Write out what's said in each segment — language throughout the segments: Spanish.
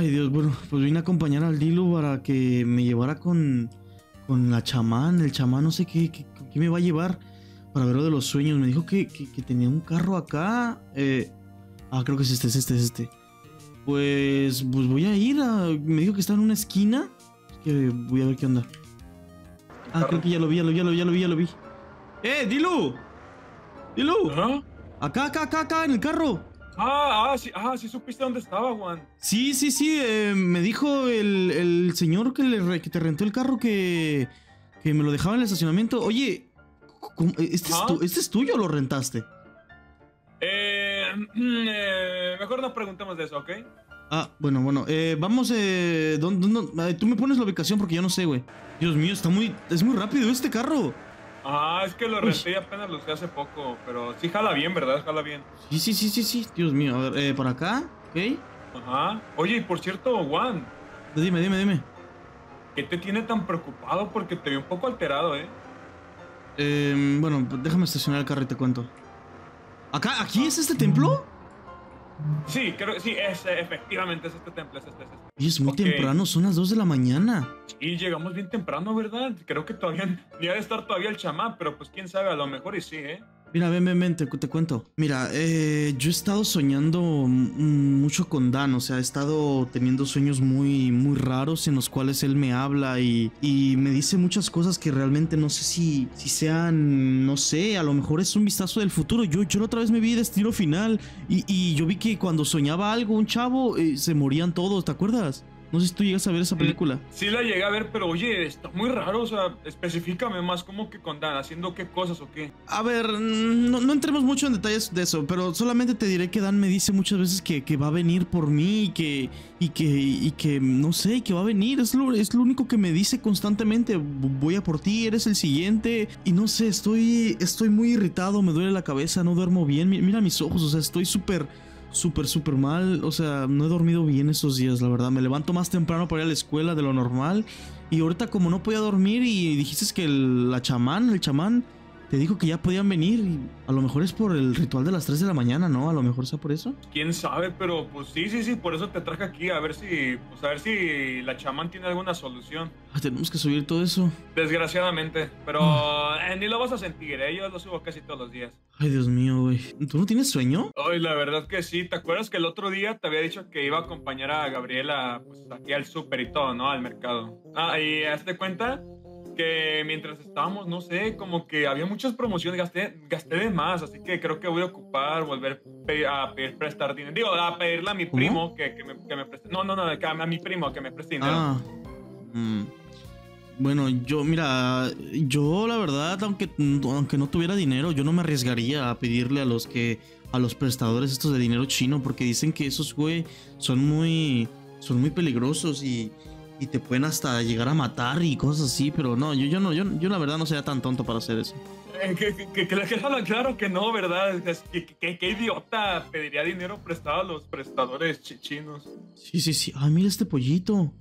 Ay, Dios, bueno, pues vine a acompañar al Dilu para que me llevara con la chamán, el chamán, no sé qué me va a llevar para ver lo de los sueños. Me dijo que tenía un carro acá. Creo que es este, es este. Pues voy a ir a... Me dijo que está en una esquina. Es que voy a ver qué onda. Ah, creo que ya lo vi. ¡Eh, Dilu! ¡Dilu! ¿Ah? Acá, en el carro. Sí supiste dónde estaba, Juan. Sí, me dijo el señor que te rentó el carro que me lo dejaba en el estacionamiento. Oye, ¿este es tuyo o lo rentaste? Mejor no preguntemos de eso, ¿ok? Bueno, vamos, ¿dónde? Tú me pones la ubicación porque yo no sé, güey. Dios mío, es muy rápido este carro. Es que lo renté y apenas lo usé hace poco, pero sí jala bien, ¿verdad? Jala bien. Sí, Dios mío, a ver, para acá, ¿ok? Ajá. Oye, y por cierto, Juan. Dime. ¿Qué te tiene tan preocupado? Porque te vi un poco alterado, ¿eh? Bueno, déjame estacionar el carro y te cuento. ¿Aquí es este templo? Sí, creo que sí, efectivamente es este templo, es este. Y es muy temprano, son las 2 de la mañana. Sí, llegamos bien temprano, ¿verdad? Creo que todavía, ni ha de estar todavía el chamán, pero pues quién sabe, a lo mejor y sí, ¿eh? Mira, ven, te cuento. Mira, yo he estado soñando mucho con Dan, o sea, he estado teniendo sueños muy, muy raros en los cuales él me habla y me dice muchas cosas que realmente no sé si sean, no sé, a lo mejor es un vistazo del futuro. Yo la otra vez me vi de Destino Final y yo vi que cuando soñaba algo, un chavo, se morían todos, ¿te acuerdas? No sé si tú llegas a ver esa película. Sí la llegué a ver, pero oye, está muy raro, o sea, específicame más, ¿cómo que con Dan? ¿Haciendo qué cosas o qué? A ver, no entremos mucho en detalles de eso, pero solamente te diré que Dan me dice muchas veces que va a venir por mí y que no sé, que va a venir, es lo único que me dice constantemente. Voy a por ti, eres el siguiente, y no sé, estoy muy irritado, me duele la cabeza, no duermo bien, mira mis ojos, o sea, estoy súper mal, o sea, no he dormido bien esos días, la verdad. Me levanto más temprano para ir a la escuela de lo normal y ahorita como no podía dormir y dijiste que el chamán te dijo que ya podían venir y a lo mejor es por el ritual de las 3 de la mañana, ¿no? A lo mejor sea por eso. ¿Quién sabe? Pero pues sí, por eso te traje aquí, a ver si la chamán tiene alguna solución. Tenemos que subir todo eso. Desgraciadamente, pero ni lo vas a sentir, ¿eh? Yo lo subo casi todos los días. Ay, Dios mío, güey. ¿Tú no tienes sueño? Ay, la verdad que sí. ¿Te acuerdas que el otro día te había dicho que iba a acompañar a Gabriela, pues, aquí al súper y todo, ¿no? Al mercado. Y hazte cuenta... que mientras estábamos, no sé, como que había muchas promociones, gasté de más, así que creo que voy a volver a pedir prestar dinero. Digo, a pedirle a mi primo que me preste. A mi primo que me preste dinero. Bueno, yo la verdad, aunque no tuviera dinero, yo no me arriesgaría a pedirle a los prestadores estos de dinero chino, porque dicen que esos güey son muy peligrosos y te pueden hasta llegar a matar y cosas así, pero no, yo la verdad no sería tan tonto para hacer eso. Claro que no, ¿verdad? ¿Qué idiota pediría dinero prestado a los prestadores chinos? Sí. Ay, mira este pollito.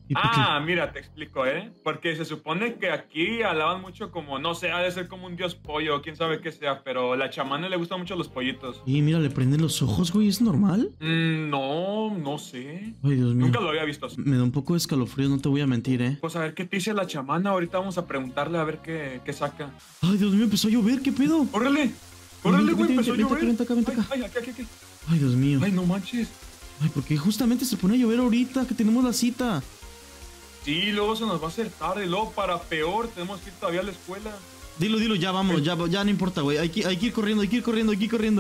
Mira, te explico, ¿eh? Porque se supone que aquí alaban mucho como, no sé, ha de ser como un dios pollo, quién sabe qué sea, pero a la chamana le gustan mucho los pollitos. Y mira, le prenden los ojos, güey, ¿es normal? No sé. Ay, Dios mío. Nunca lo había visto así. Me da un poco de escalofrío, no te voy a mentir, ¿eh? Pues a ver qué te dice la chamana, ahorita vamos a preguntarle a ver qué saca. Ay, Dios mío, empezó a llover. ¿Qué pedo? ¡Córrele, güey! Empezó a llover. Vente acá. Ay, aquí. Ay, Dios mío. Ay, no manches. Ay, porque justamente se pone a llover ahorita que tenemos la cita. Sí, luego se nos va a hacer tarde. Luego, para peor, tenemos que ir todavía a la escuela. Dilo, ya vámonos, ya no importa, güey. Hay que ir corriendo,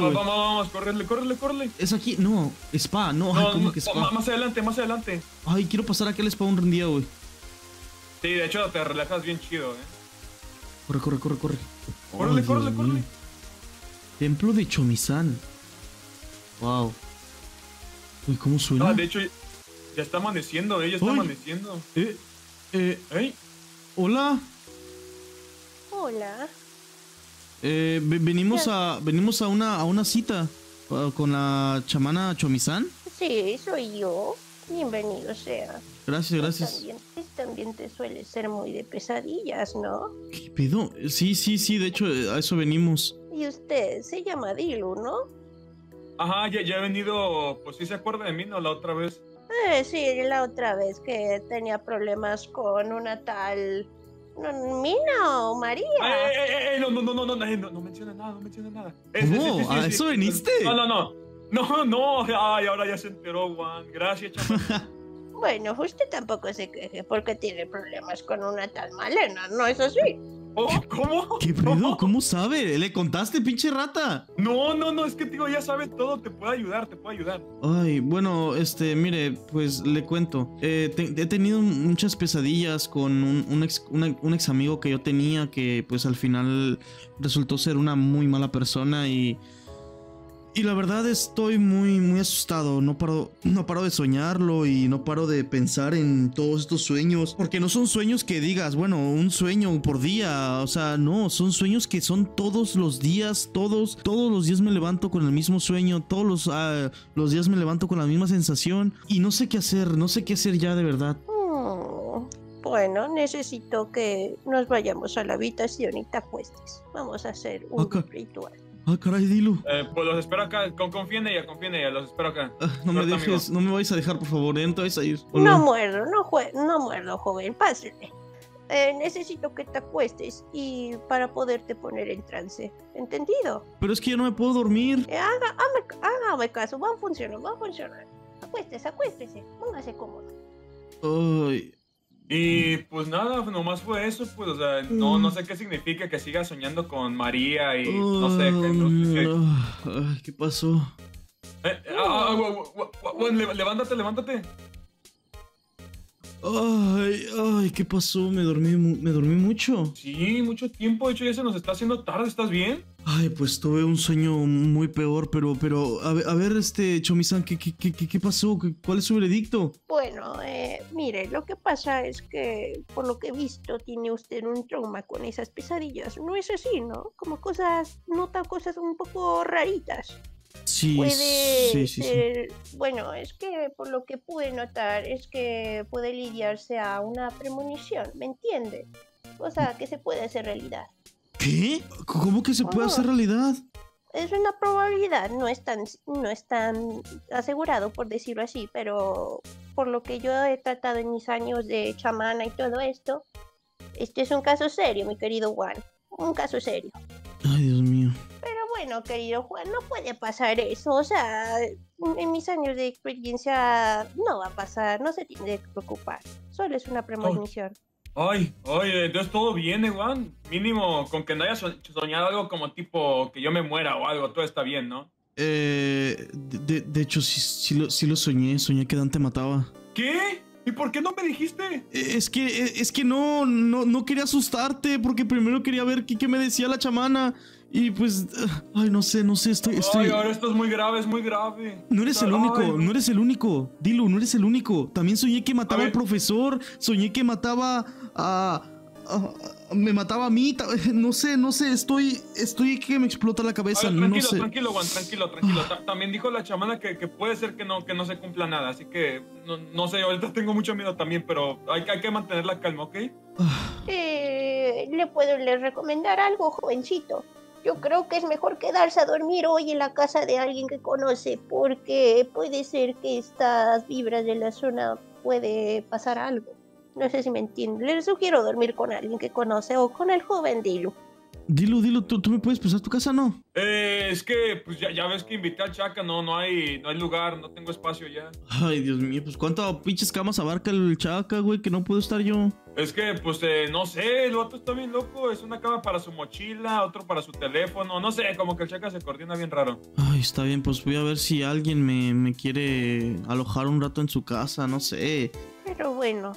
güey. Vamos, córrele. Es aquí, no, spa, no. Ay, ¿cómo que spa? Más adelante. Ay, quiero pasar aquí al spa un día, güey. Sí, de hecho, te relajas bien chido, Corre. ¡Córrele! Templo de Chomisán. Wow. Uy, ¿cómo suena? De hecho, ya está amaneciendo, ya está amaneciendo. Hola. Venimos a una cita con la chamana Chomisán. Sí, soy yo. Bienvenido sea. Gracias. También te suele ser muy de pesadillas, ¿no? ¿Qué pedo? Sí, de hecho, a eso venimos. Y usted se llama Dilu, ¿no? Ajá, ya he venido, pues sí se acuerda de mí, ¿no? La otra vez. Sí, la otra vez que tenía problemas con una tal... Mino, María. No menciona nada, No, ¿a eso viniste? No, ay, ahora ya se enteró, Juan. Gracias, chaval. Bueno, usted tampoco se queje porque tiene problemas con una tal Malena, ¿no es así? Oh, ¿cómo? ¿Qué pedo? ¿Cómo sabe? ¿Le contaste, pinche rata? No, es que digo, ya sabes todo, te puedo ayudar. Ay, bueno, mire, pues le cuento. He tenido muchas pesadillas con un ex amigo que yo tenía que, pues, al final resultó ser una muy mala persona y la verdad estoy muy, muy asustado. No paro de soñarlo y no paro de pensar en todos estos sueños. Porque no son sueños que digas, bueno, un sueño por día. O sea, no, son sueños que son todos los días. Todos los días me levanto con el mismo sueño. Todos los días me levanto con la misma sensación. Y no sé qué hacer, ya de verdad. Bueno, necesito que nos vayamos a la habitación y te acuestes. Vamos a hacer un ritual. Ah, caray, Dilu. Pues los espero acá. Confía en ella, los espero acá. No me vais a dejar, por favor. Entonces a ir. No muerdo, joven. Pásale. Necesito que te acuestes y para poderte poner en trance. ¿Entendido? Pero es que yo no me puedo dormir. Hágame caso. Va a funcionar. Acuéstese. Póngase cómodo. Ay. Y pues nada, nomás fue eso, pues, o sea, no sé qué significa que siga soñando con María y no sé qué. ¿Qué pasó? Levántate. Ay, ¿qué pasó? Me dormí mucho. Sí, mucho tiempo, de hecho ya se nos está haciendo tarde, ¿estás bien? Ay, pues tuve un sueño muy peor, pero a ver, Chomisán, ¿qué pasó? ¿Cuál es su veredicto? Bueno, mire, lo que pasa es que, por lo que he visto, tiene usted un trauma con esas pesadillas. No es así, ¿no? Como cosas un poco raritas. Sí, sí. Bueno, es que por lo que pude notar es que puede lidiarse a una premonición, ¿me entiende? O sea, que se puede hacer realidad. ¿Qué? ¿Cómo que se puede hacer realidad? Es una probabilidad, no es tan asegurado, por decirlo así, pero por lo que yo he tratado en mis años de chamana y todo esto, este es un caso serio, mi querido Juan, un caso serio. Ay, Dios mío. Pero bueno, querido Juan, no puede pasar eso, o sea, en mis años de experiencia no va a pasar, no se tiene que preocupar, solo es una premonición. Ay, entonces todo viene, Juan. Mínimo, con que no haya soñado algo como tipo que yo me muera o algo, todo está bien, ¿no? De hecho, sí lo soñé que Dan te mataba. ¿Qué? ¿Y por qué no me dijiste? Es que no quería asustarte, porque primero quería ver qué me decía la chamana. Y pues, ay, no sé, estoy... Ay, ahora esto es muy grave, No eres el único, Dilu, no eres el único. También soñé que mataba al profesor, soñé que mataba a... Me mataba a mí, no sé, estoy que me explota la cabeza, ver, tranquilo, no sé. Tranquilo, Juan, tranquilo. También dijo la chamana que puede ser que no se cumpla nada, así que, no sé, ahorita tengo mucho miedo también, pero hay que mantener la calma, ¿ok? ¿Le puedo recomendar algo, jovencito? Yo creo que es mejor quedarse a dormir hoy en la casa de alguien que conoce, porque puede ser que estas vibras de la zona puede pasar algo. No sé si me entienden. Les sugiero dormir con alguien que conoce o con el joven Dilu. Dilu, ¿tú me puedes pasar tu casa, no? Es que pues ya ves que invité a Chaka, no hay lugar, no tengo espacio ya. Ay, Dios mío, pues ¿cuántas pinches camas abarca el Chaka, güey, que no puedo estar yo? Es que, pues, no sé, el vato está bien loco. Es una cama para su mochila, otro para su teléfono. No sé, como que el Chaka se coordina bien raro. Ay, está bien, pues voy a ver si alguien me quiere alojar un rato en su casa, no sé. Pero bueno,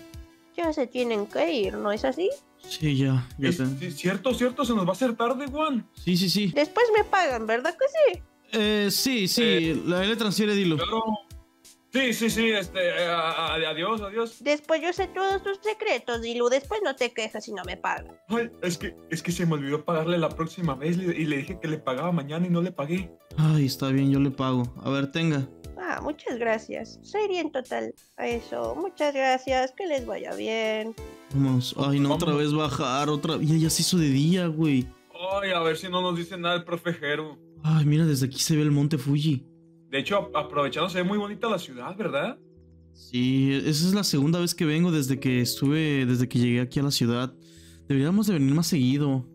ya se tienen que ir, ¿no es así? Sí, ya. Sí, cierto, se nos va a hacer tarde, Juan. Sí. Después me pagan, ¿verdad que sí? Sí, le transfiere, Dilu. Claro. Sí, adiós. Después yo sé todos tus secretos, Dilu, después no te quejas si no me pagas. Ay, es que se me olvidó pagarle la próxima vez y le dije que le pagaba mañana y no le pagué. Ay, está bien, yo le pago. A ver, tenga. Muchas gracias. Sería en total a eso. Muchas gracias, que les vaya bien. Vamos, ay, no, otra vez bajar, ya se hizo de día, güey. Ay, a ver si no nos dice nada el profe Jero. Ay, mira, desde aquí se ve el monte Fuji. De hecho, aprovechando, se ve muy bonita la ciudad, ¿verdad? Sí, esa es la segunda vez que vengo desde que llegué aquí a la ciudad. Deberíamos de venir más seguido.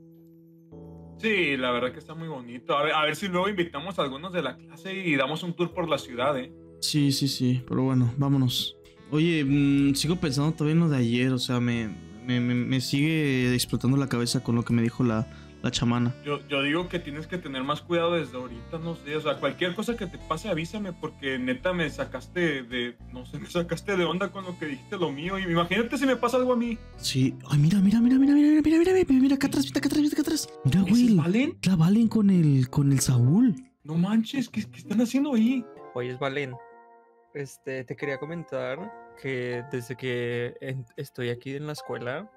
Sí, la verdad que está muy bonito. A ver si luego invitamos a algunos de la clase y damos un tour por la ciudad, ¿eh? Sí, sí, sí, pero bueno, vámonos. Oye, sigo pensando todavía en lo de ayer, o sea, me sigue explotando la cabeza con lo que me dijo la chamana. Yo digo que tienes que tener más cuidado desde ahorita, no sé, o sea, cualquier cosa que te pase avísame, porque neta me sacaste de, no sé, me sacaste de onda con lo que dijiste lo mío, y imagínate si me pasa algo a mí. Sí, ay, mira, acá atrás. Mira, güey, ¿Valen? La Valen con el Saúl. No manches, ¿qué están haciendo ahí? Oye, es Valen. Te quería comentar que desde que estoy aquí en la escuela,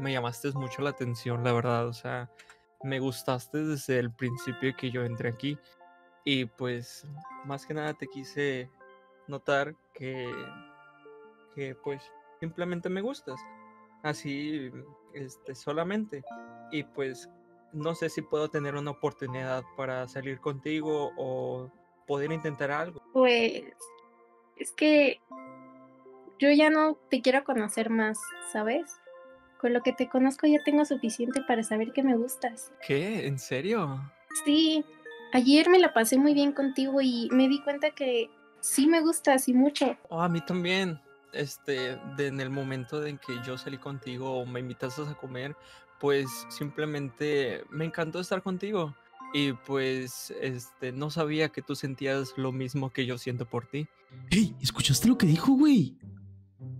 me llamaste mucho la atención, la verdad, o sea, me gustaste desde el principio que yo entré aquí. Y pues, más que nada te quise notar que pues, simplemente me gustas. Así, solamente. Y pues, no sé si puedo tener una oportunidad para salir contigo o poder intentar algo. Pues, es que yo ya no te quiero conocer más, ¿sabes? Con lo que te conozco ya tengo suficiente para saber que me gustas. ¿Qué? ¿En serio? Sí, ayer me la pasé muy bien contigo y me di cuenta que sí me gustas y mucho. Oh, a mí también. En el momento en que yo salí contigo o me invitaste a comer, pues simplemente me encantó estar contigo. Y pues, no sabía que tú sentías lo mismo que yo siento por ti. ¡Hey! ¿Escuchaste lo que dijo, güey?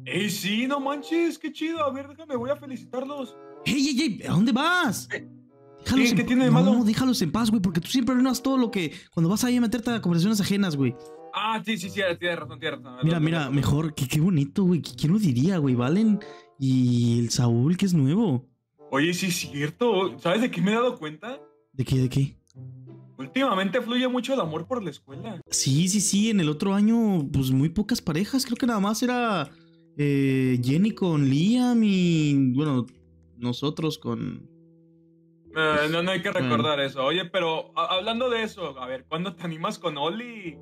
¡Ey, sí! ¡No manches! ¡Qué chido! A ver, déjame, voy a felicitarlos. ¡Ey! ¿A dónde vas? Déjalos. ¿Qué tiene de malo? No, déjalos en paz, güey, porque tú siempre arruinas todo lo que... Cuando vas ahí a meterte a conversaciones ajenas, güey. Ah, sí, tienes razón. Mira, mejor, qué bonito, güey. ¿Quién lo diría, güey? Valen y el Saúl, que es nuevo. Oye, sí es cierto. ¿Sabes de qué me he dado cuenta? ¿De qué? Últimamente fluye mucho el amor por la escuela. Sí, en el otro año, pues muy pocas parejas. Creo que nada más era... Jenny con Liam y... Bueno, nosotros con... Pues, no hay que recordar eso. Oye, pero hablando de eso, a ver, ¿cuándo te animas con Oli?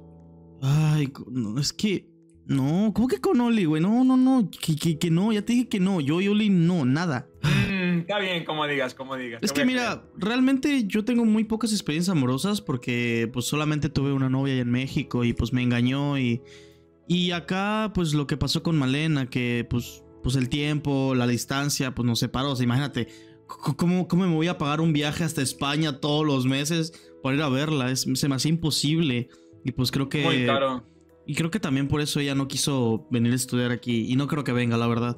Ay, no, es que... No, ¿cómo que con Oli, güey? No, que no, ya te dije que no. Yo y Oli no, nada. Está bien, como digas. Es que mira, realmente yo tengo muy pocas experiencias amorosas porque pues solamente tuve una novia allá en México y pues me engañó y acá pues lo que pasó con Malena, que pues el tiempo, la distancia, pues nos separó. O sea, imagínate, ¿cómo me voy a pagar un viaje hasta España todos los meses para ir a verla? Se me hacía imposible y pues creo que... Muy caro. Y creo que también por eso ella no quiso venir a estudiar aquí y no creo que venga, la verdad.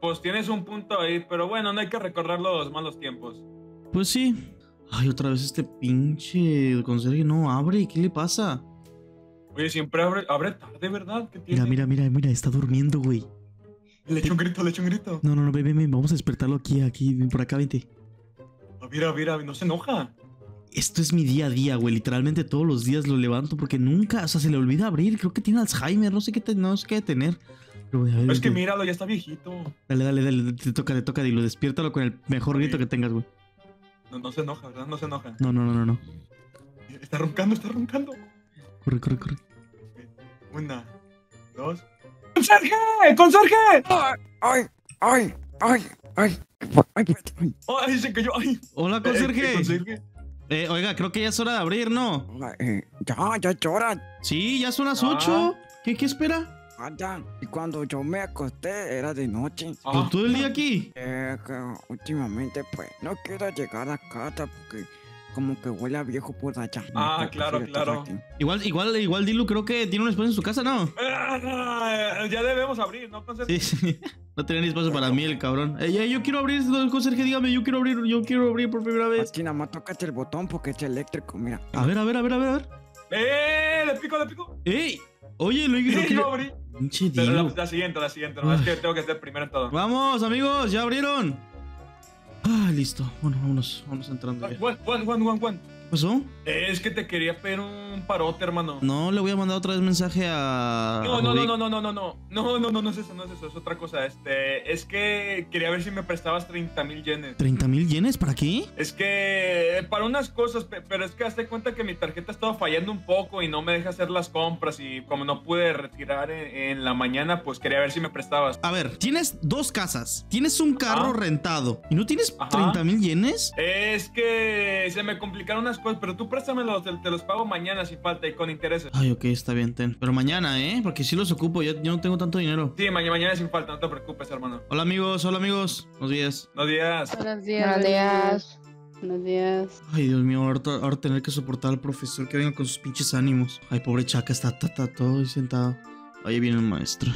Pues tienes un punto ahí, pero bueno, no hay que recordar los malos tiempos. Pues sí. Ay, otra vez este pinche conserje no abre, ¿qué le pasa? Oye, siempre abre tarde, ¿verdad? ¿Qué tiene? Mira, está durmiendo, güey. Le echo un grito. No, ven, vamos a despertarlo aquí, por acá, vente. Mira, no se enoja. Esto es mi día a día, güey, literalmente todos los días lo levanto porque nunca, o sea, se le olvida abrir, creo que tiene Alzheimer, no sé qué tener. Pero es que míralo, ya está viejito. Dale, te toca, Dilu, despiértalo con el mejor grito que tengas, güey. No se enoja, ¿verdad? No se enoja. No. Está roncando. Corre. Una, dos... ¡Conserje! ¡Ay! ¡Ay, se cayó! ¡Ay! ¡Hola, conserje! ¿Conserje? Oiga, creo que ya es hora de abrir, ¿no? Ya es hora. Sí, ya son las 8. ¿Qué espera? Y cuando yo me acosté era de noche. ¿Todo el día aquí? Últimamente pues no quiero llegar a casa porque como que huele a viejo por allá. Claro. Igual Dilu creo que tiene un espacio en su casa, ¿no? Ya debemos abrir, ¿no? Sí. No tenía ni espacio para mí el cabrón. Yo quiero abrir, conserje, dígame, yo quiero abrir por primera vez. Aquí nada más tocas el botón porque es eléctrico, mira. A ver. Le pico. ¡Ey! Oye, lo abrí. Pero la siguiente, no es que tengo que ser primero en todo. Vamos, amigos, ya abrieron. Ah, listo. Bueno, vámonos entrando. Juan. ¿Qué pasó? Es que te quería pedir un un parote, hermano. No, le voy a mandar otra vez mensaje a... No es eso, es otra cosa. Es que quería ver si me prestabas 30,000 yenes. ¿30,000 yenes? ¿Para qué? Es que para unas cosas, pero es que hazte cuenta que mi tarjeta estaba fallando un poco y no me deja hacer las compras, y como no pude retirar en la mañana, pues quería ver si me prestabas. A ver, tienes dos casas, tienes un carro rentado y no tienes 30,000 yenes. Es que se me complicaron unas cosas, pero tú préstamelos, te los pago mañana sin falta y con intereses. Ay, ok, está bien, ten. Pero mañana, porque sí los ocupo, yo no tengo tanto dinero. Sí, mañana sin falta, no te preocupes, hermano. Hola amigos, buenos días. Buenos días. Ay, Dios mío, ahora tener que soportar al profesor que venga con sus pinches ánimos. Ay, pobre Chaka, está todo ahí sentado. Ahí viene el maestro.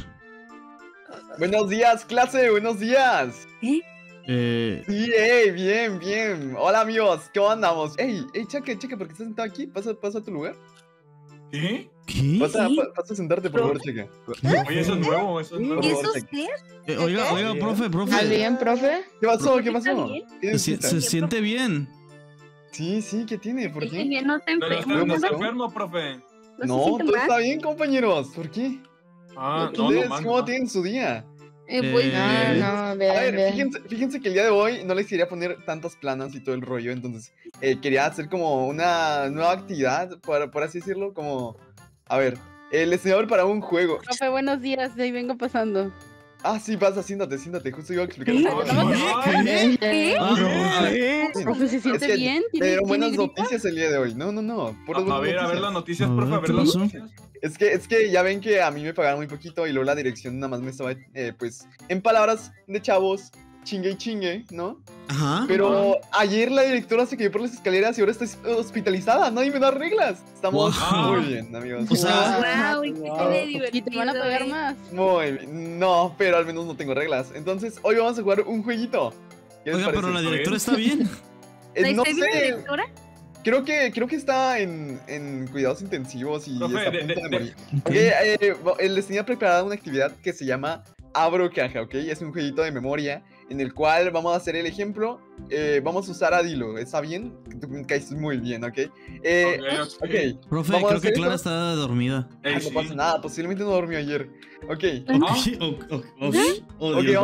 Buenos días, clase, buenos días. Sí, bien. Hola, amigos, ¿cómo andamos? Chaka, ¿por qué estás sentado aquí? Pasa a tu lugar. ¿Qué? Pasa a sentarte, por favor, Chaka. Oye, eso es nuevo. ¿Y eso es usted? Oiga, profe. ¿Está bien, profe? ¿Qué pasó? Se siente bien. Sí, ¿qué tiene? ¿Por qué? No está enfermo, profe. No, todo está bien, compañeros. ¿Por qué? ¿Cómo tienen su día? A ver, fíjense que el día de hoy no les quería poner tantas planas y todo el rollo. Entonces, quería hacer como una nueva actividad, por así decirlo. Como, a ver, el diseñador para un juego. Profe, buenos días, ahí vengo pasando. Ah, sí, pasa, siéntate, justo iba a explicar. ¿Qué? Profe, ¿se siente bien? Pero buenas noticias el día de hoy. No. A ver las noticias, profe, a ver las noticias. Es que ya ven que a mí me pagaron muy poquito y luego la dirección nada más me estaba, pues, en palabras de chavos, chingue, ¿no? Ajá. Pero ayer la directora se cayó por las escaleras y ahora está hospitalizada. Nadie me da reglas. Estamos muy bien, amigos. O sea, ¿y te van a pagar más? Muy bien. No, pero al menos no tengo reglas. Entonces, hoy vamos a jugar un jueguito. Oiga, pero la directora está bien. No sé. ¿Está bien la directora? Creo que está en cuidados intensivos y está a punto de morir. Les tenía preparada una actividad que se llama Abro Caja, ¿ok? Es un jueguito de memoria en el cual vamos a hacer el ejemplo. Vamos a usar a Dilu, ¿está bien? Tú caes muy bien, ¿ok? Okay. Profe, creo que Clara está dormida. No pasa nada, posiblemente no dormió ayer. Ok, vamos a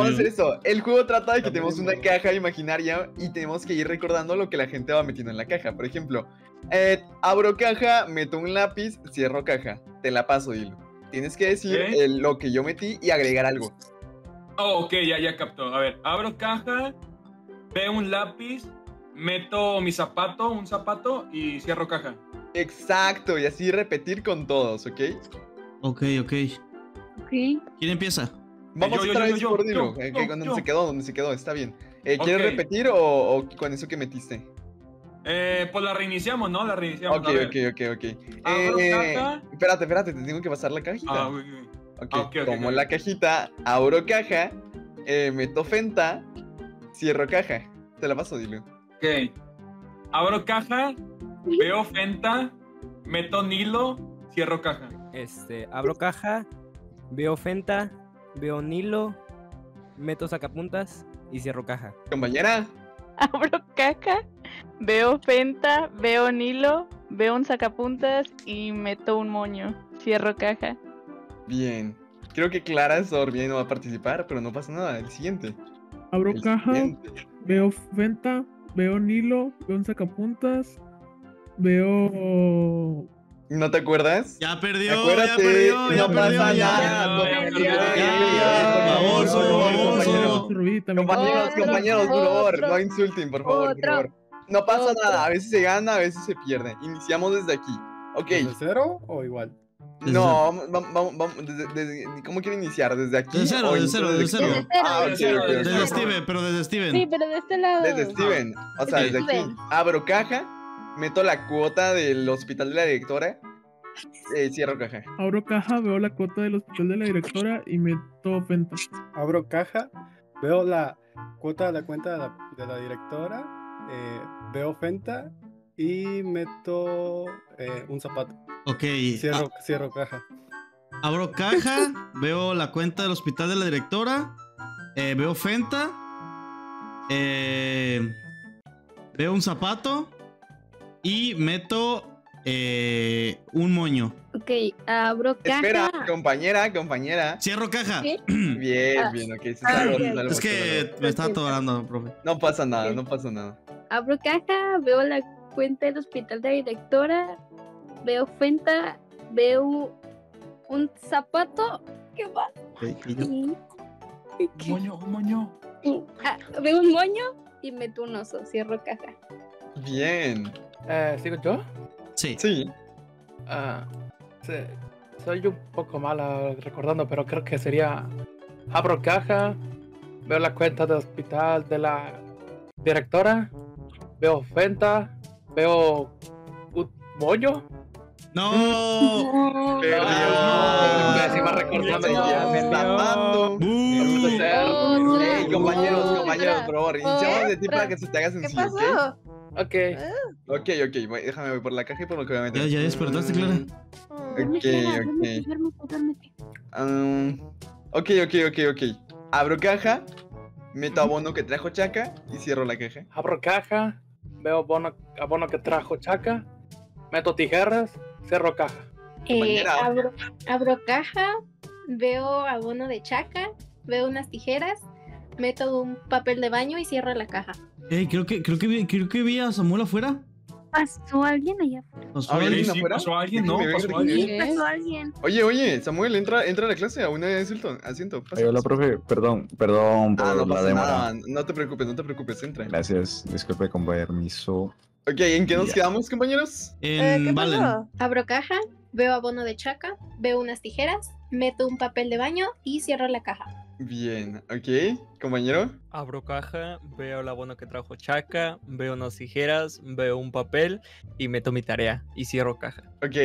hacer esto. El juego trata de que tenemos una caja imaginaria y tenemos que ir recordando lo que la gente va metiendo en la caja. Por ejemplo, abro caja, meto un lápiz, cierro caja. Te la paso, Dilu. Tienes que decir lo que yo metí y agregar algo. Ok, ya captó. A ver, abro caja, veo un lápiz, meto un zapato y cierro caja. Exacto, y así repetir con todos, ¿ok? Ok. ¿Quién empieza? Vamos otra vez por Dilu. ¿Dónde se quedó? Está bien. ¿Quieres repetir o con eso que metiste? Pues la reiniciamos, ¿no? Ok. Caja. Espérate, te tengo que pasar la cajita. Okay. La cajita, abro caja, meto fenta, cierro caja. Te la paso, Dilu. Ok. Abro caja, veo fenta, meto nilo, cierro caja. Abro caja, veo fenta, veo nilo, meto sacapuntas y cierro caja. Compañera. Abro caja, veo fenta, veo nilo, veo un sacapuntas y meto un moño. Cierro caja. Bien. Creo que Clara está dormida y no va a participar, pero no pasa nada. El siguiente. Abro caja, veo fenta, veo nilo, veo un sacapuntas, veo... ¿No te acuerdas? Ya perdió. Compañeros, por favor, no insulten, por favor. No pasa nada, a veces se gana, a veces se pierde. Iniciamos desde aquí, ok. ¿Desde cero o igual? No, vamos, ¿cómo quieren iniciar? ¿Desde aquí? Desde cero. Desde Steven, pero desde Steven. Sí, pero de este lado. Desde Steven, o sea, desde aquí. Abro caja, meto la cuota del hospital de la directora, cierro caja. Abro caja, veo la cuota del hospital de la directora y meto fenta. Abro caja, veo la cuota de la cuenta de la directora, veo fenta y meto un zapato. Ok. Cierro caja. Abro caja, veo la cuenta del hospital de la directora, veo fenta, veo un zapato y meto un moño. Ok, abro caja. Espera, compañera, compañera. Cierro caja. ¿Qué? Bien, bien, ok. Salvo, es que me estaba atorando, profe. No pasa nada, no pasa nada. Abro caja, veo la cuenta del hospital de la directora, veo Fenta, veo un zapato. ¿Qué va? ¿Qué? Moño, un moño. Veo un moño y meto un oso. Cierro caja. Bien. ¿Sigo yo? Sí. Sí. Sí. Soy un poco mala recordando, pero creo que sería... Abro caja, veo la cuenta de hospital de la directora, veo Fenta, veo un moño. ¡No! Pero así va recordando ya, me está amando. ¡Ey, compañeros, compañeros, por favor! Hinchamos de ti para que se te hagas en silencio. ¿Qué pasó? Okay. Ok, ok, déjame voy por la caja y por lo que voy a meter. Ya despertaste, Clara. Ok. Abro caja, meto abono que trajo Chaka y cierro la caja. Abro caja, veo abono que trajo Chaka, meto tijeras, cierro caja. Abro caja, veo abono de Chaka, veo unas tijeras, meto un papel de baño y cierro la caja. Creo que vi a Samuel afuera. ¿Pasó alguien allá afuera? ¿Pasó alguien? Oye, Samuel, entra a la clase a una asiento. Hola, profe, perdón por la demora. No te preocupes, entra. Gracias, disculpe con permiso. Ok, ¿en qué nos quedamos, compañeros? ¿Qué pasó? Abro caja, veo abono de Chaka, veo unas tijeras, meto un papel de baño y cierro la caja. Bien, ok, compañero. Abro caja, veo el abono que trajo Chaka, veo unas tijeras, veo un papel y meto mi tarea y cierro caja. Ok.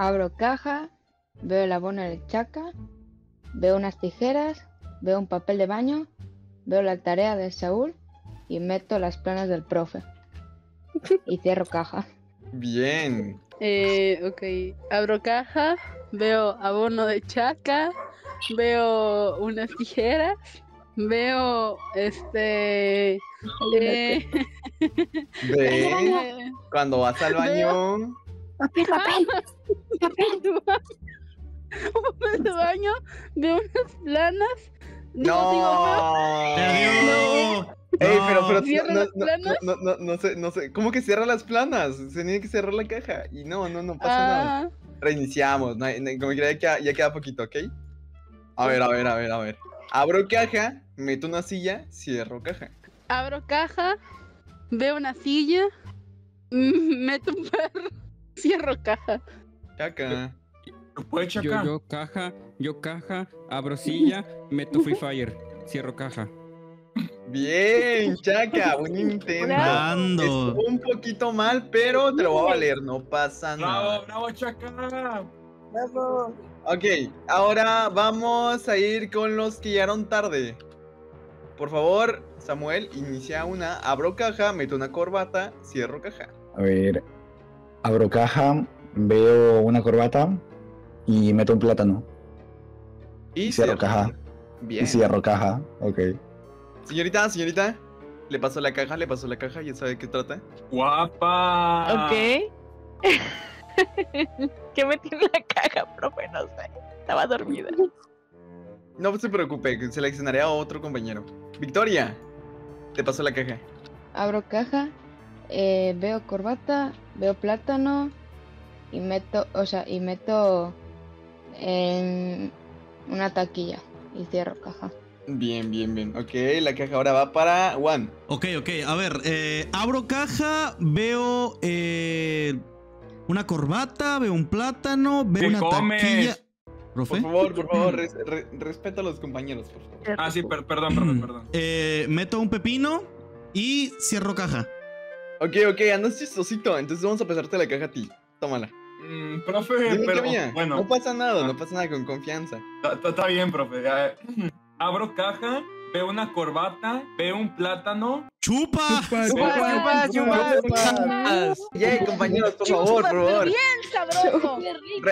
Abro caja, veo el abono de Chaka, veo unas tijeras, veo un papel de baño, veo la tarea de Saúl y meto las planas del profe y cierro caja. Bien. Ok, abro caja, veo abono de Chaka, veo unas tijeras, veo cuando vas al baño veo... papel de baño, veo unas planas. No. Ey, pero no sé. ¿Cómo que cierra las planas? Se tiene que cerrar la caja. Y no pasa nada. Reiniciamos. Como que ya queda poquito, ¿ok? A ver. Abro caja, meto una silla, cierro caja. Abro caja, veo una silla, meto un perro, cierro caja. Chaka. Yo caja, abro silla, meto Free Fire, cierro caja. Bien, Chaka, un intento. Es un poquito mal, pero te lo voy a valer, no pasa nada. Bravo, Chaka. Bravo. Ok, ahora vamos a ir con los que llegaron tarde. Por favor, Samuel, inicia una. Abro caja, meto una corbata, cierro caja. A ver, abro caja, veo una corbata y meto un plátano. Y cierro caja. Bien. Y cierro caja, ok. Señorita, le pasó la caja, ya sabe de qué trata. ¡Guapa! Ok. ¿Qué metí en la caja, profe? No sé, estaba dormida. No se preocupe, seleccionaré a otro compañero. Victoria, te pasó la caja. Abro caja, veo corbata, veo plátano y meto una taquilla y cierro caja. Bien. Ok, la caja ahora va para Juan. Ok, a ver, abro caja, veo... una corbata, veo un plátano, veo una taquilla. ¿Profe? Por favor, respeta a los compañeros, por favor. Ah, sí, perdón. Meto un pepino y cierro caja. Ok, andas chistosito, entonces vamos a pasarte la caja a ti. Tómala. Profe, pero bueno. No pasa nada, con confianza. Está bien, profe. Abro caja, veo una corbata, veo un plátano, ¡Chupa! ¡Chupa, chupa, chupa! ¡Ey, compañeros, por favor, por favor! ¡Bien sabroso!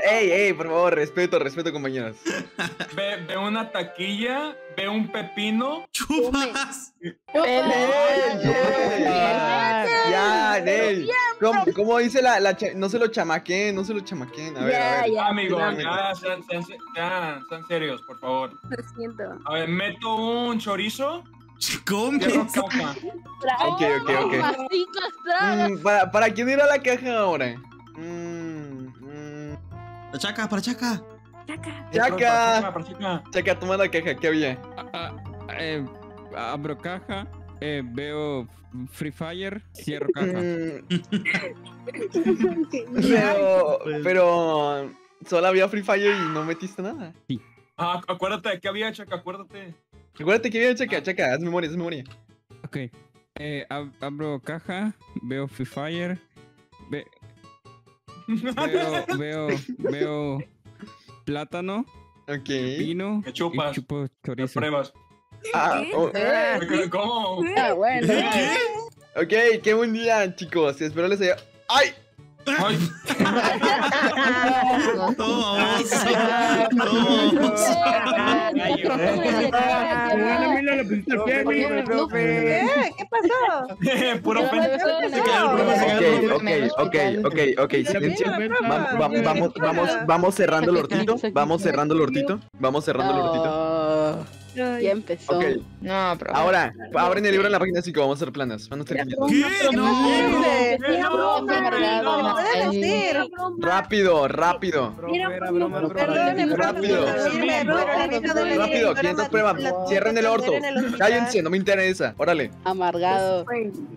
¡Ey, por favor, respeto, respeto, compañeros! Ve una taquilla, ve un pepino. ¡Chupas! ¡Ya, Nel! ¿Cómo dice la no se lo chamaqueen, no se lo chamaqueen? A ver, a ver. Amigo, ya, sean serios, por favor. Lo siento. A ver, meto un chorizo. Ok. ¿Para quién irá la caja ahora? La Chaka, para Chaka. Chaka, toma la caja, ¿qué había? Abro caja, veo Free Fire, cierro caja. Pero solo había Free Fire y no metiste nada. Sí. Ah, acuérdate, ¿qué había, Chaka? Acuérdate. Recuérdate que había Chaka, haz memoria, haz memoria. Ok, abro caja, veo Free Fire, veo plátano, okay. Vino, ¿qué chupas? Y chupo chorizo. Pruebas. Ah, ¿cómo? Ah, bueno. ¿Qué? Ok, qué buen día, chicos, espero les haya... ¡Ay! ¡Ay! ¿Qué pasó? Puro Ok, silencio. Vamos cerrando el hortito. Ya empezó. Okay. No, bro. Ahora, abren el libro en la página 5, vamos a hacer planas. Vamos a terminar. ¿Qué? No. Rápido. Rápido, 500 pruebas. Cierren el orto. Cállense, no me interesa. Órale. Amargado.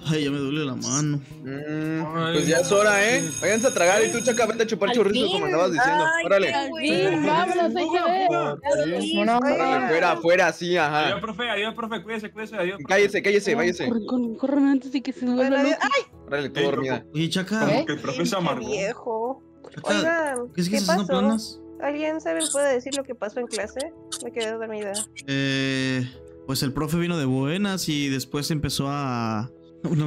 Ay, ya me duele la mano. Pues ya es hora, ¿eh? Váyanse a tragar y tú, Chaka, vente a chupar churritos como andabas diciendo. Órale. Vámonos, hay que ver. Fuera. Sí, ajá. Adiós, profe, cuídese, adiós. Profe. Cállese, váyase. Corre antes de que se nos vuelva. ¡Ay! Órale, todo dormida. Oye, Chaka, que el profe se amargó. Viejo. Oigan, ¿qué pasó? ¿Alguien sabe, puede decir lo que pasó en clase? Me quedé dormida. Pues el profe vino de buenas y después empezó a...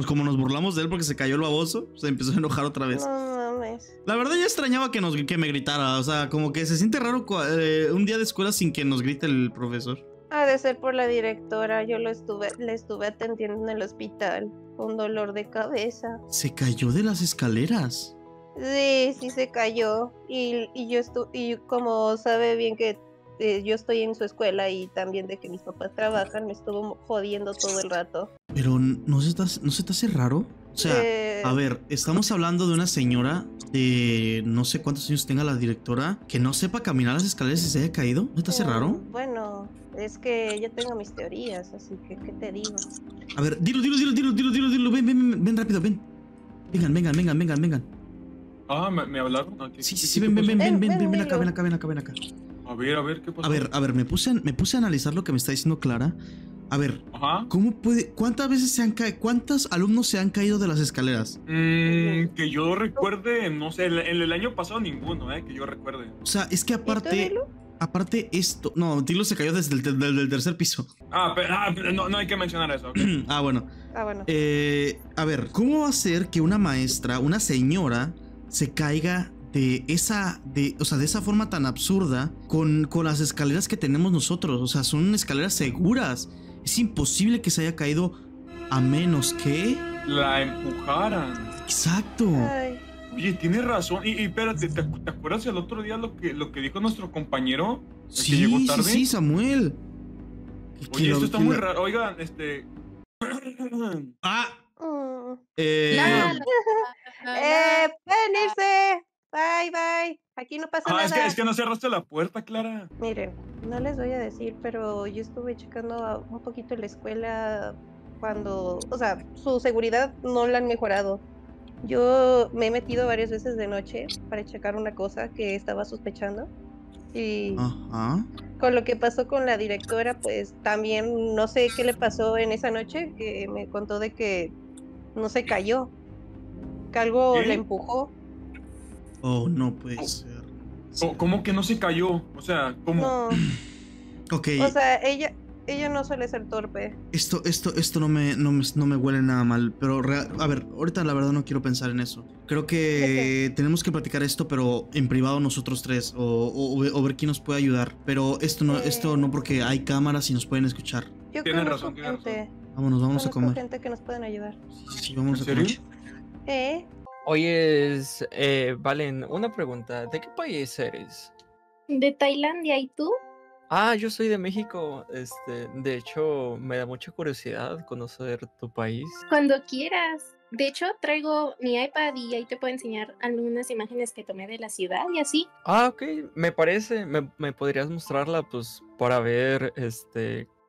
Como nos burlamos de él porque se cayó el baboso, se empezó a enojar otra vez. No mames. La verdad yo extrañaba que me gritara. O sea, como que se siente raro un día de escuela sin que nos grite el profesor. Ha de ser por la directora. Yo le estuve atendiendo en el hospital. Con dolor de cabeza. ¿Se cayó de las escaleras? Sí, se cayó. Y como sabe bien que yo estoy en su escuela y también de que mis papás trabajan, me estuvo jodiendo todo el rato. Pero ¿no se te hace raro? O sea, a ver, estamos hablando de una señora de no sé cuántos años tenga la directora que no sepa caminar las escaleras y se haya caído. ¿No te hace raro? Bueno, es que yo tengo mis teorías, así que ¿qué te digo? A ver, dilo, ven rápido, ven. Vengan. Ah, ¿me hablaron? Okay. Sí, ven acá. A ver, ¿qué pasó? A ver, me puse a analizar lo que me está diciendo Clara. A ver, ajá. ¿Cuántos alumnos se han caído de las escaleras? Que yo recuerde, no sé, el año pasado ninguno, que yo recuerde. O sea, es que aparte esto, no, Dilu se cayó desde el tercer piso. Pero no hay que mencionar eso. Okay. Ah, bueno. A ver, ¿cómo va a ser que una maestra, una señora, se caiga de esa forma tan absurda con las escaleras que tenemos nosotros? O sea, son escaleras seguras. Es imposible que se haya caído a menos que la empujaran. Exacto. Ay. Oye, tienes razón. Y espérate, ¿te acuerdas el otro día lo que dijo nuestro compañero? Sí, que llegó tarde. Sí, Samuel. Oye, esto está muy raro. Oigan, pueden irse. Bye. Aquí no pasa nada. Es que no cerraste la puerta, Clara. Miren, no les voy a decir, pero yo estuve checando un poquito la escuela cuando... O sea, su seguridad no la han mejorado. Yo me he metido varias veces de noche para checar una cosa que estaba sospechando. Y con lo que pasó con la directora, pues también no sé qué le pasó en esa noche, que me contó de que no se cayó. Que algo la empujó. Oh, no puede ser. ¿Cómo que no se cayó? O sea, ¿cómo? No. Ok. O sea, ella, ella no suele ser torpe. Esto no me huele nada mal, pero a ver, ahorita la verdad no quiero pensar en eso. Creo que tenemos que platicar esto, pero en privado nosotros tres, o ver quién nos puede ayudar. Pero esto no, porque hay cámaras y nos pueden escuchar. Yo creo que hay gente. Vámonos a comer. Hay gente que nos pueden ayudar. Sí, vamos a comer. Oye, Valen, una pregunta. ¿De qué país eres? De Tailandia, ¿y tú? Ah, yo soy de México. De hecho, me da mucha curiosidad conocer tu país. Cuando quieras. De hecho, traigo mi iPad y ahí te puedo enseñar algunas imágenes que tomé de la ciudad y así. Ah, ok. Me parece. ¿Me podrías mostrarla, pues, para ver,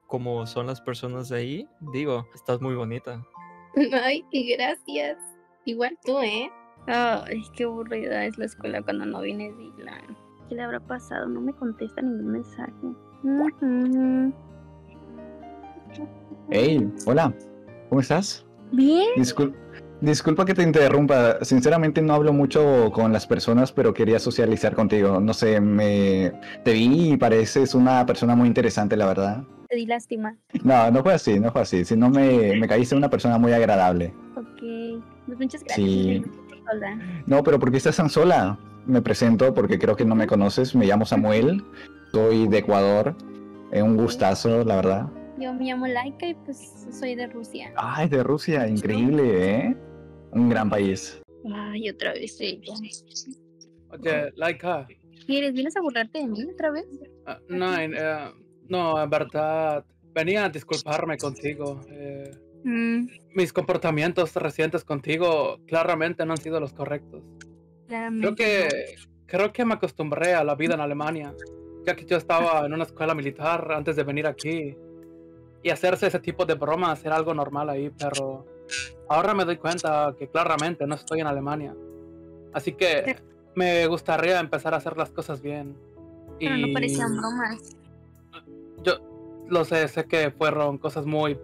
cómo son las personas de ahí? Digo, estás muy bonita. Ay, gracias. Igual tú, ¿eh? Ay, qué aburrida es la escuela cuando no vienes, Dylan. ¿Qué le habrá pasado? No me contesta ningún mensaje. Hey, hola. ¿Cómo estás? Bien. Disculpa que te interrumpa. Sinceramente no hablo mucho con las personas, pero quería socializar contigo. No sé, te vi y pareces una persona muy interesante, la verdad. Te di lástima. No fue así. Si no, me caíste una persona muy agradable. Ok. Muchas gracias. Sí. Hola. No, pero ¿por qué estás tan sola? Me presento porque creo que no me conoces. Me llamo Samuel. Soy de Ecuador. Un gustazo, la verdad. Yo me llamo Laika y pues soy de Rusia. Ay, de Rusia. Increíble, ¿eh? Un gran país. Ay, otra vez. Sí. Oye, Laika. ¿Quieres? ¿Vienes a burlarte de mí otra vez? No, en verdad. Venía a disculparme contigo. Mis comportamientos recientes contigo claramente no han sido los correctos. Creo que me acostumbré a la vida en Alemania, ya que yo estaba en una escuela militar antes de venir aquí, y hacerse ese tipo de bromas era algo normal ahí, pero ahora me doy cuenta que claramente no estoy en Alemania, así que me gustaría empezar a hacer las cosas bien. Pero no parecían bromas. Yo lo sé que fueron cosas muy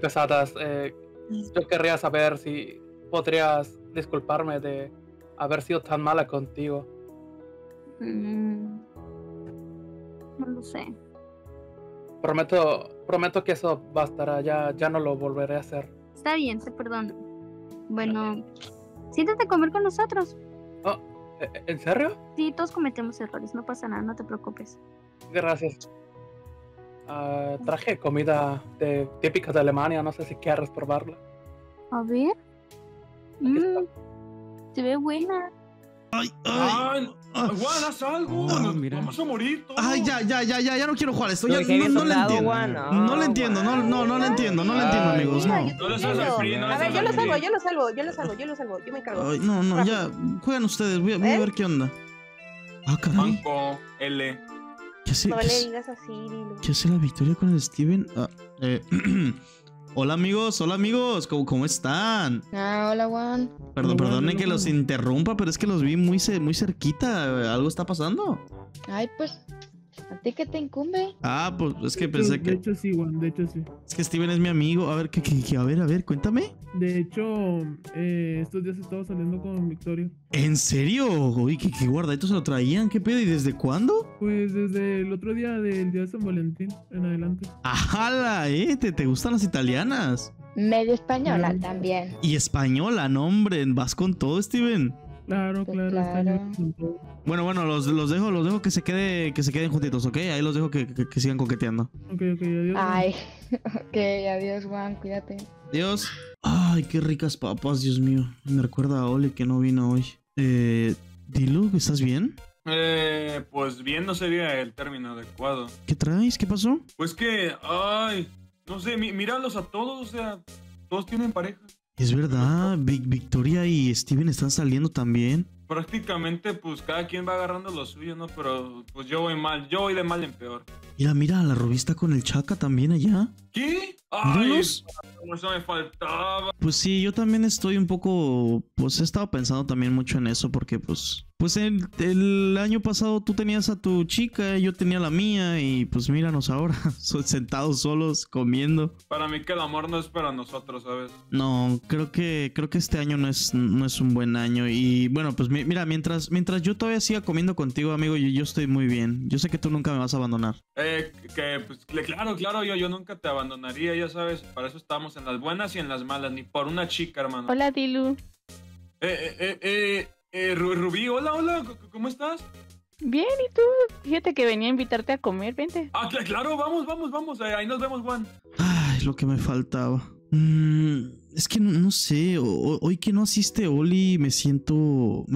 pesadas. Yo querría saber si podrías disculparme de haber sido tan mala contigo. No lo sé. Prometo que eso bastará. Ya no lo volveré a hacer. Está bien, te perdono. Bueno, siéntate a comer con nosotros. Oh, ¿en serio? Sí, todos cometemos errores, no pasa nada, no te preocupes. Gracias. Traje comida típica de Alemania, no sé si quieres probarla. A ver. Se ve buena. Ay, Juan, haz algo. Vamos a morir todos. Ay, ya no quiero jugar esto. No le entiendo, amigos. Yo lo salvo. Yo me encargo. Ya, juegan ustedes. Voy a ver qué onda. Ah, caray. Banco L. No le digas así, Dilu. ¿Qué hace la Victoria con el Steven? Hola amigos, ¿cómo están? Hola Juan. Perdone que los interrumpa, pero es que los vi muy cerquita. ¿Algo está pasando? Ay, pues, ¿a ti qué te incumbe? Ah, pues, es que pensé que... De hecho sí, Juan, de hecho sí. Es que Steven es mi amigo. A ver, a ver, cuéntame. De hecho, estos días he estado saliendo con Victoria. ¿En serio? Uy, qué guardadito se lo traían, ¿qué pedo? ¿Y desde cuándo? Pues desde el otro día, del día de San Valentín en adelante. ¡Ajala! ¿Te gustan las italianas? Medio española también. Y española, no hombre, vas con todo, Steven. Claro. Bueno, los dejo que se queden juntitos, ¿ok? Ahí los dejo que sigan coqueteando. Ok, adiós. Ay, ok, adiós, Juan, cuídate. Adiós. Ay, qué ricas papas, Dios mío. Me recuerda a Oli que no vino hoy. Dilu, ¿estás bien? Pues bien no sería el término adecuado. ¿Qué traes? ¿Qué pasó? Pues que, ay, no sé, míralos a todos, o sea, todos tienen pareja. Es verdad, Victoria y Steven están saliendo también. Prácticamente, pues, cada quien va agarrando lo suyo, ¿no? Pero, pues, yo voy de mal en peor. Mira, la Rubí está con el Chaka también allá. ¿Qué? Ay, como eso me faltaba. Pues sí, yo también estoy un poco, pues he estado pensando también mucho en eso, porque pues el año pasado tú tenías a tu chica, yo tenía la mía, y pues míranos ahora, sentados solos, comiendo. Para mí que el amor no es para nosotros, ¿sabes? No, creo que este año no es un buen año. Y bueno, pues mira, mientras yo todavía siga comiendo contigo, amigo, yo estoy muy bien. Yo sé que tú nunca me vas a abandonar. Que pues claro, yo nunca te abandonaría, ya sabes. Para eso estamos en las buenas y en las malas, ni por una chica, hermano. Hola, Dilu. Rubí, hola, ¿cómo estás? Bien, ¿y tú? Fíjate que venía a invitarte a comer, vente. Ah, claro, vamos, ahí nos vemos, Juan. Ay, lo que me faltaba. Es que no sé, hoy que no asiste Oli me siento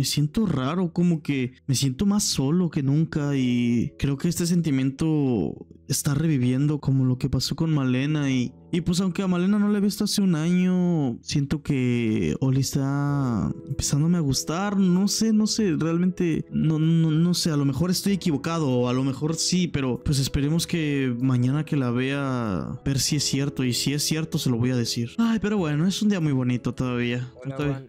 raro, como que me siento más solo que nunca, y creo que este sentimiento está reviviendo como lo que pasó con Malena, y pues aunque a Malena no la he visto hace un año, siento que Oli está empezándome a gustar, no sé, realmente no sé, a lo mejor estoy equivocado, a lo mejor sí, pero pues esperemos que mañana que la vea, ver si es cierto, y si es cierto se lo voy a decir. Ay, pero bueno, es un día muy bonito todavía. Hola,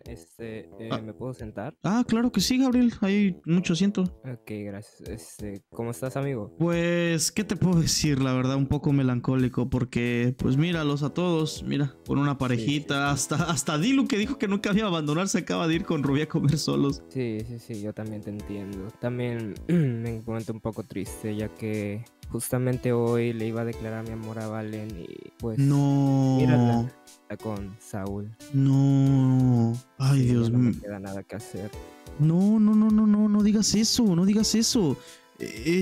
Juan, ¿me puedo sentar? Ah, claro que sí, Gabriel, hay mucho asiento. Ok, gracias. ¿Cómo estás, amigo? Pues, ¿qué te puedo decir? La verdad, un poco melancólico, porque, pues míralos a todos, mira, con una parejita, sí. Hasta Dilu, que dijo que nunca había abandonar, se acaba de ir con Rubí a comer solos. Sí, yo también te entiendo. También me encuentro un poco triste, ya que justamente hoy le iba a declarar mi amor a Valen y pues... No. Mírala, está con Saúl. No. Ay, sí, Dios mío. No me queda nada que hacer. No digas eso, no digas eso.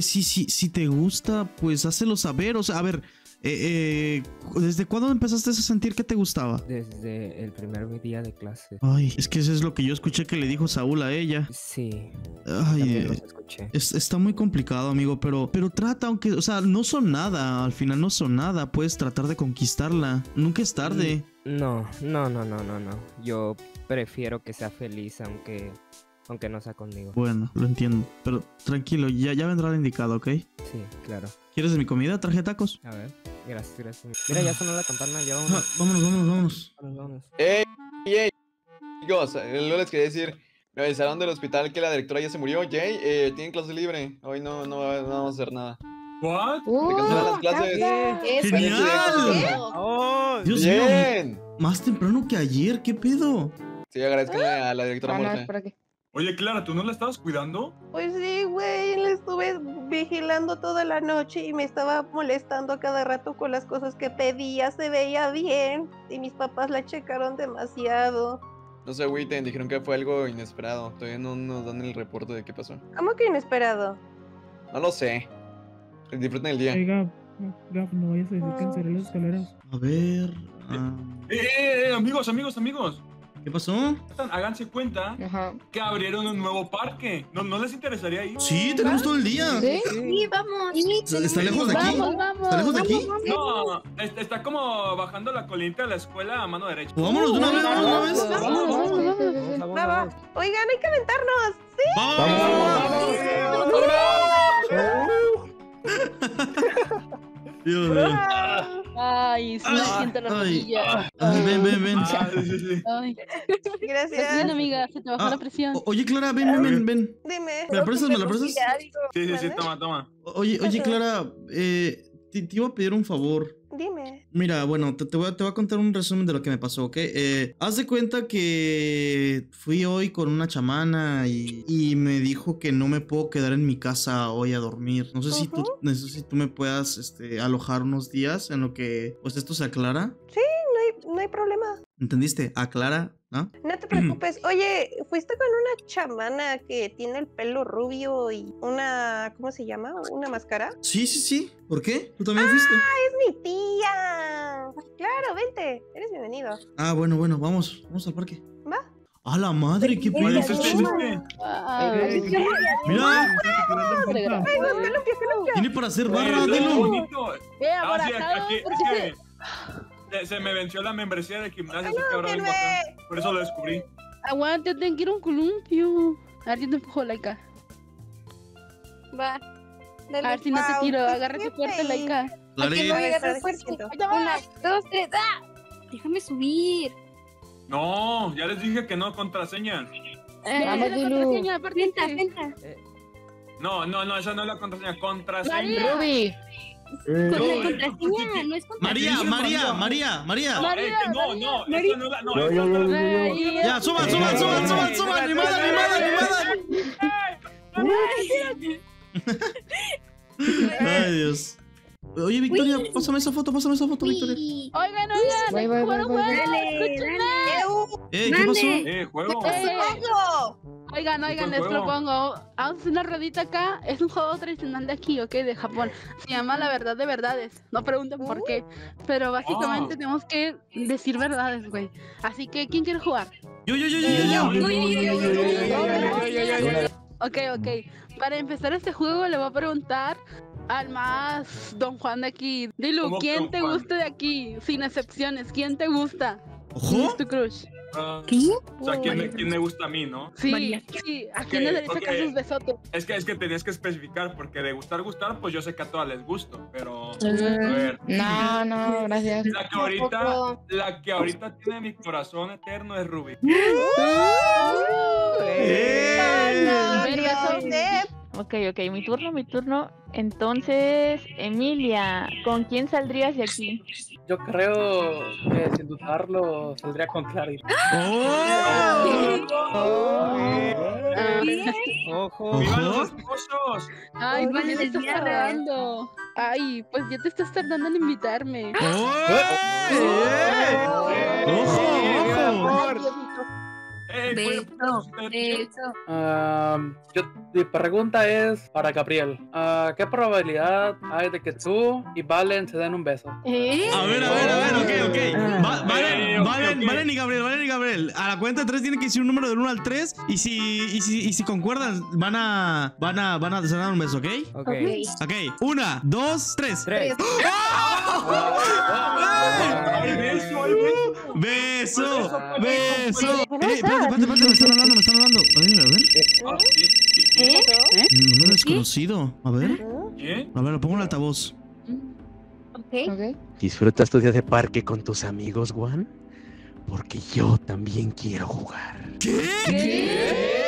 Si te gusta, pues hácelo saber, o sea, a ver... ¿Desde cuándo empezaste a sentir que te gustaba? Desde el primer día de clase. Ay, es que eso es lo que yo escuché que le dijo Saúl a ella. Sí. Ay, escuché. Está muy complicado, amigo, pero trata, aunque, o sea, no son nada, al final no son nada, puedes tratar de conquistarla, nunca es tarde. No. Yo prefiero que sea feliz, aunque no sea conmigo. Bueno, lo entiendo. Pero tranquilo, ya vendrá el indicado, ¿ok? Sí, claro. ¿Quieres de mi comida? Traje tacos. A ver, gracias. Mira, ya sonó la campana, ya vámonos. Ah, vámonos. ¡Ey! Chicos, no les quería decir, me avisaron del hospital que la directora ya se murió. Jay, tienen clase libre. Hoy no vamos a hacer nada. ¿What? Te cancelan las clases. ¡Genial! ¡Oh, Dios mío! Más temprano que ayer, ¿qué pedo? Sí, agradezcanle a la directora muerta. Oye, Clara, ¿tú no la estabas cuidando? Pues sí, güey, la estuve vigilando toda la noche y me estaba molestando a cada rato con las cosas que pedía, se veía bien y mis papás la checaron demasiado. No sé, güey, te dijeron que fue algo inesperado, todavía no nos dan el reporte de qué pasó. ¿Cómo que inesperado? No lo sé, disfruten el día. Oiga, Gab, no vayas a decir que encerré las escaleras. A ver... Amigos. ¿Qué pasó? Háganse cuenta que abrieron un nuevo parque. ¿No les interesaría ir? Sí, tenemos todo el día. Sí, vamos. ¿Está lejos de aquí? ¿Está lejos de aquí? No, está como bajando la colina de la escuela a mano derecha. Vámonos de una vez. Vamos. Oigan, hay que aventarnos. Sí. ¡Vamos! Dios mío. Ay, sí, me siento la rodilla. Ven. Ay. Gracias. Bien, amiga, se te bajó la presión. Oye, Clara, ven. Dime. ¿Me la prestas? Sí, toma. Oye, Clara, te iba a pedir un favor. Dime. Mira, bueno, te voy a contar un resumen de lo que me pasó, ¿ok? Haz de cuenta que fui hoy con una chamana y me dijo que no me puedo quedar en mi casa hoy a dormir. No sé si tú me puedas alojar unos días en lo que pues esto se aclara. Sí, no hay problema. ¿Entendiste? Aclara, ¿no? No te preocupes. Oye, fuiste con una chamana que tiene el pelo rubio y una... ¿Cómo se llama? ¿Una máscara? Sí. ¿Por qué? ¿Tú también fuiste? ¡Ah, es mi tía! Claro, vente. Eres bienvenido. Ah, bueno. Vamos al parque. ¿Va? ¡A la madre! ¡Qué pedo! ¡Mira! Tiene para hacer barra, Dilo. ¡Vea, por acá! Se me venció la membresía del gimnasio, así que ahora vengo acá. Por eso lo descubrí. Aguanta, tengo que ir a un columpio. A ver, yo te empujo, Laika. Va. Dale, a ver si no te tiro. Agárrate fuerte, Laika. Ahí está, 1, 2, 3. ¡Ah! Déjame subir. No, ya les dije que no contraseña. Vamos, Dilu. Venta, venta. No, no, no, esa no es la contraseña. Contraseña. Rubí. Contraseña, no es contraseña. María. No, no, eso no la. No. Ya, suban. Ni madre. Ay, Dios. Oye, Victoria, pásame esa foto, Victoria. Oigan, juego. ¿Qué pasó? Juego. Oigan, les propongo. Vamos a una ruedita acá. Es un juego tradicional de aquí, ¿ok? De Japón. Se llama La verdad de verdades. No pregunten por qué. Pero básicamente tenemos que decir verdades, güey. Así que, ¿quién quiere jugar? Yo. Ok. Para empezar este juego, le voy a preguntar al más Don Juan de aquí. Dilu, ¿quién te gusta de aquí? Sin excepciones, ¿quién te gusta? ¿Quién es tu crush? O sea, ¿quién me gusta a mí, no? Sí. ¿A quién le saca sus besotes? Es que tenías que especificar, porque de gustar, pues yo sé que a todas les gusto, pero... A ver. No, gracias. La que ahorita tiene mi corazón eterno es Rubí. Ok, mi turno. Entonces, Emilia, ¿con quién saldrías de aquí? Yo creo que, sin dudarlo, saldría con Clara. ¡Ojo! ¡Vivan los esposos! ¡Ay, vale, te estás tardando! ¡Ay, pues ya te estás tardando en invitarme! ¡Ojo! Mi pregunta es para Gabriel. ¿Qué probabilidad hay de que tú y Valen se den un beso? A ver, ok. Valen y Gabriel. A la cuenta de 3 tienen que decir un número del 1 al 3. Y si concuerdan, van a se dar un beso, ¿ok? Ok. 1, 2, 3. ¡Beso! Espérate, me están hablando. A ver. No me desconocido. A ver. A ver, lo pongo en el altavoz. Ok. ¿Disfrutas tus días de parque con tus amigos, Juan? Porque yo también quiero jugar. ¿Qué?